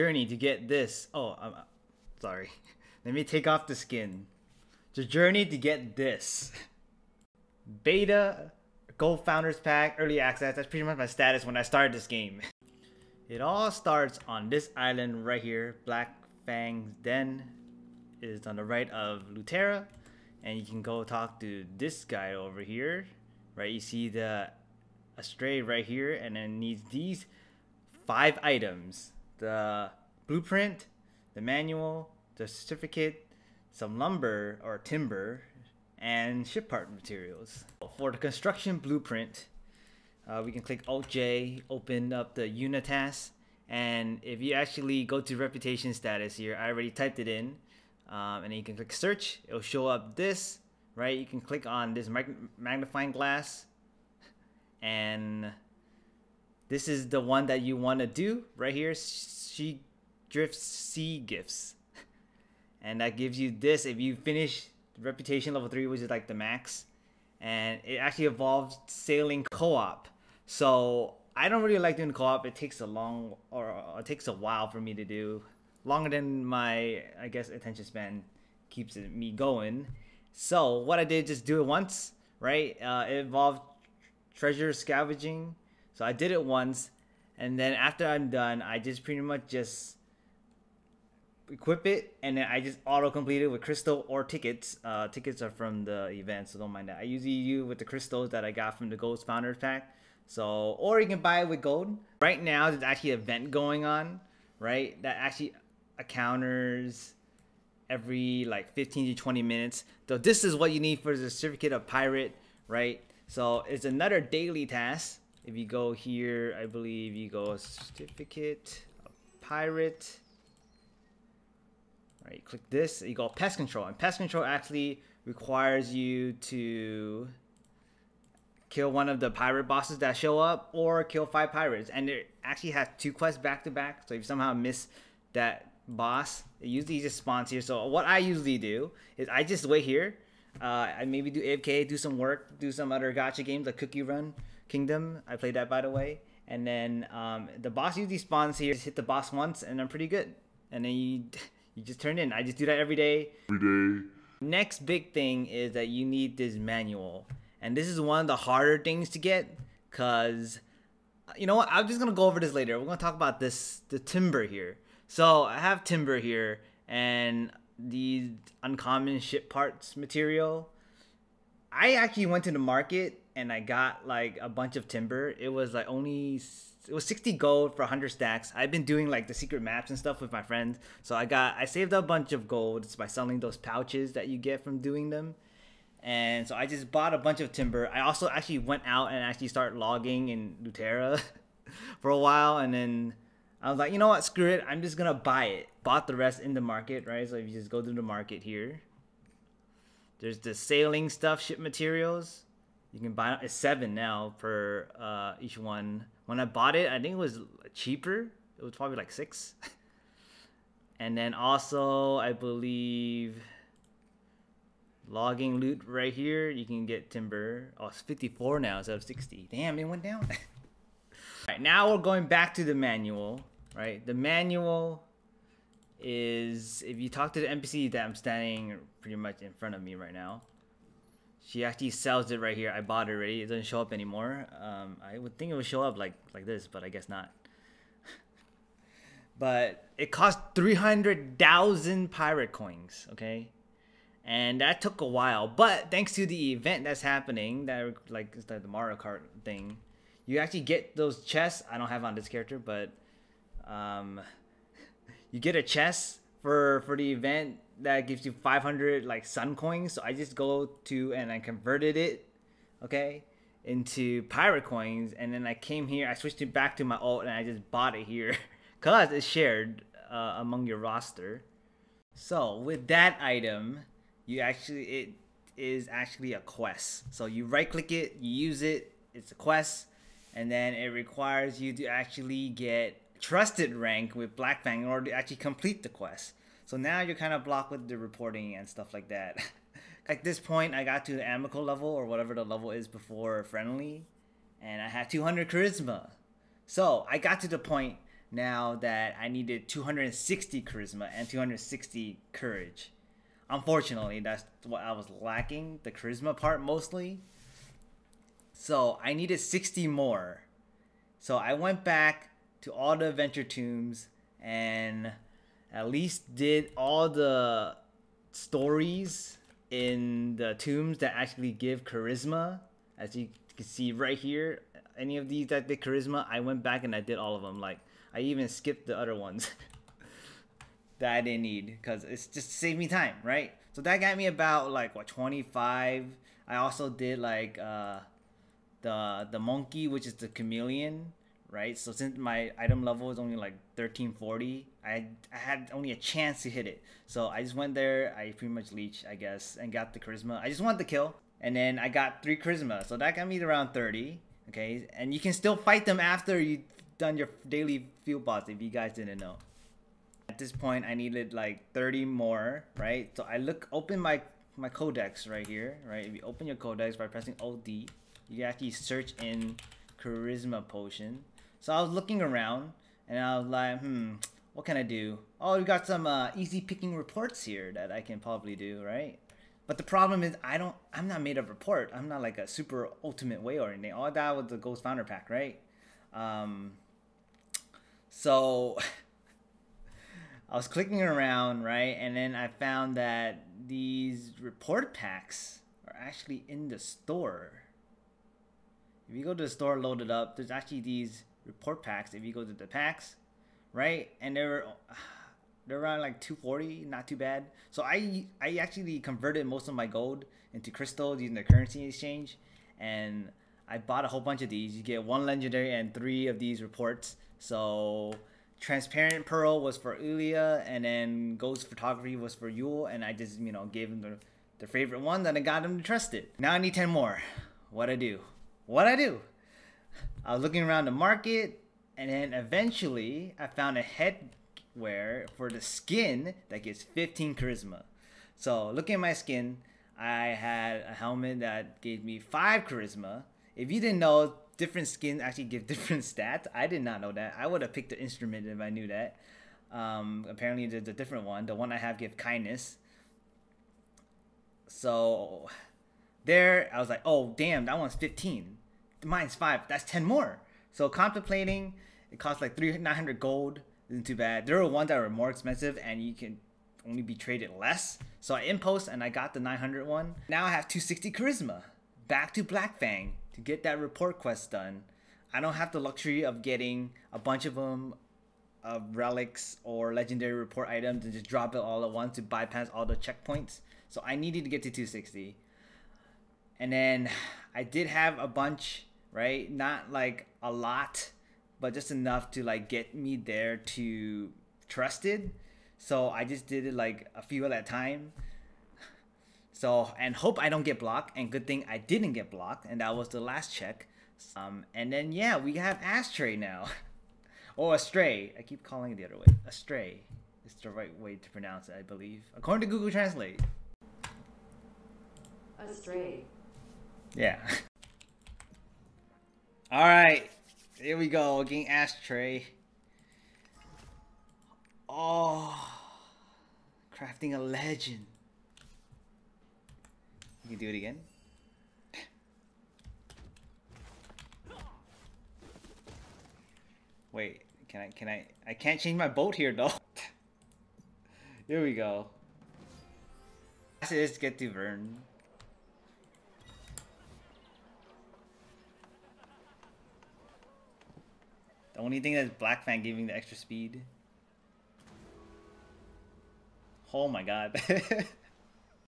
journey to get this. Oh, I'm sorry. Let me take off the skin. The journey to get this. Beta, Gold Founders Pack, Early Access. That's pretty much my status when I started this game. It all starts on this island right here. Black Fang's Den is on the right of Lutera. And you can go talk to this guy over here. Right, you see the Astray right here. And then it needs these 5 items. The blueprint, the manual, the certificate, some lumber or timber, and ship part materials. For the construction blueprint, we can click Alt-J, open up the Unitas, and if you actually go to reputation status here, I already typed it in, and then you can click search, it'll show up this, right? You can click on this magnifying glass, and this is the one that you want to do right here, She Drifts Sea Gifts. And that gives you this if you finish reputation level 3, which is like the max. And it actually involves sailing co-op. So I don't really like doing co-op. It takes a while for me to do, longer than my, I guess, attention span keeps me going. So what I did, just do it once, right? It involved treasure scavenging, so I did it once, and then after I'm done, I just pretty much just equip it, and then I just auto complete it with crystal or tickets. Tickets are from the event, so don't mind that. I usually use with the crystals that I got from the Ghost Founders Pack. So, or you can buy it with gold. Right now, there's actually an event going on, right? That actually counters every like 15 to 20 minutes. So this is what you need for the certificate of pirate, right? So it's another daily task. If you go here, I believe you go certificate of pirate. Right, click this, you go pest control, and pest control actually requires you to kill one of the pirate bosses that show up or kill 5 pirates, and it actually has 2 quests back to back. So if you somehow miss that boss, it usually just spawns here. So what I usually do is I just wait here, I maybe do AFK, do some work, do some other gacha games like Cookie Run Kingdom, I played that by the way, and then the boss usually spawns here. Just hit the boss once and I'm pretty good, and then you just turn in. I just do that every day. Next big thing is that you need this manual. And this is one of the harder things to get, because you know what? I'm just going to go over this later. We're going to talk about this, the timber here. So I have timber here and these uncommon ship parts material. I actually went to the market and I got like a bunch of timber. It was like only, it was 60 gold for 100 stacks. I've been doing like the secret maps and stuff with my friends. So I saved up a bunch of gold by selling those pouches that you get from doing them. And so I just bought a bunch of timber. I also actually went out and actually started logging in Lutera for a while. And then I was like, you know what, screw it. I'm just going to buy it. Bought the rest in the market, right? So if you just go to the market here, there's the sailing stuff, ship materials. You can buy it, 7 now per each one. When I bought it, I think it was cheaper. It was probably like 6. And then also, I believe, logging loot right here. You can get timber. Oh, it's 54 now instead of 60. Damn, it went down. All right, now we're going back to the manual, right? The manual is, if you talk to the NPC that I'm standing pretty much in front of me right now, she actually sells it right here. I bought it already. It doesn't show up anymore. I would think it would show up like this, but I guess not. But it cost 300,000 pirate coins, okay? And that took a while. But thanks to the event that's happening, that like it's like the Mario Kart thing, you actually get those chests. I don't have on this character, but you get a chest for the event. That gives you 500 like sun coins. So I just go to and I converted it, okay, into pirate coins. And then I came here, I switched it back to my alt, and I just bought it here because it's shared among your roster. So with that item, you actually, it is actually a quest. So you right click it, you use it, it's a quest. And then it requires you to actually get trusted rank with Black Fang in order to actually complete the quest. So now you're kind of blocked with the reporting and stuff like that. At this point, I got to the Amical level or whatever the level is before Friendly. And I had 200 Charisma. So I got to the point now that I needed 260 charisma and 260 courage. Unfortunately, that's what I was lacking, the charisma part mostly. So I needed 60 more. So I went back to all the adventure tombs and at least did all the stories in the tombs that actually give charisma. As you can see right here, any of these that did charisma, I went back and I did all of them. Like, I even skipped the other ones that I didn't need because it's just saved me time, right? So that got me about like what, 25. I also did like the monkey, which is the chameleon, right? So since my item level is only like 1340, I had only a chance to hit it. So I just went there, I pretty much leeched, I guess, and got the charisma. I just wanted the kill, and then I got 3 charisma. So that got me to around 30, okay? And you can still fight them after you've done your daily field boss, if you guys didn't know. At this point, I needed like 30 more, right? So I open my codex right here, right? If you open your codex by pressing OD, you actually search in charisma potion. So I was looking around and I was like, what can I do? Oh, we got some easy picking reports here that I can probably do, right? But the problem is I'm not made of report. I'm not like a super ultimate way or anything. All that was the Ghost Founder Pack, right? So I was clicking around, right? And then I found that these report packs are actually in the store. If you go to the store, load it up, there's actually these report packs. If you go to the packs, right? And they're around like 240, not too bad. So I actually converted most of my gold into crystals using the currency exchange. And I bought a whole bunch of these. You get 1 legendary and 3 of these reports. So transparent pearl was for Ulia, and then ghost photography was for Yule. And I just, you know, gave him the favorite one that I got him to trust it. Now I need 10 more. What I do? I was looking around the market, and then eventually I found a headwear for the skin that gives 15 charisma. So looking at my skin, I had a helmet that gave me 5 charisma. If you didn't know, different skins actually give different stats. I did not know that. I would have picked the instrument if I knew that. Apparently there's a different one. The one I have gives kindness. So there, I was like, oh damn, that one's 15. Mine's 5. That's 10 more. So contemplating, it costs like 900 gold. Isn't too bad. There were ones that were more expensive, and you can only be traded less. So I impulse and I got the 900 one. Now I have 260 charisma. Back to Black Fang to get that report quest done. I don't have the luxury of getting a bunch of them, of relics or legendary report items, and just drop it all at once to bypass all the checkpoints. So I needed to get to 260. And then I did have a bunch, right? Not like a lot, but just enough to like get me there to trusted. So I just did it like a few at a time. So, and hope I don't get blocked, and good thing I didn't get blocked, and that was the last check. And then yeah, we have Astray now. Or Astray, I keep calling it the other way. Astray is the right way to pronounce it, I believe, according to Google Translate. Astray. Yeah. All right, here we go. Getting Astray. Oh, crafting a legend. You can do it again. Wait, I can't change my boat here though. Here we go. Let's get to Vern. Only thing that's Black Fang giving the extra speed. Oh my god.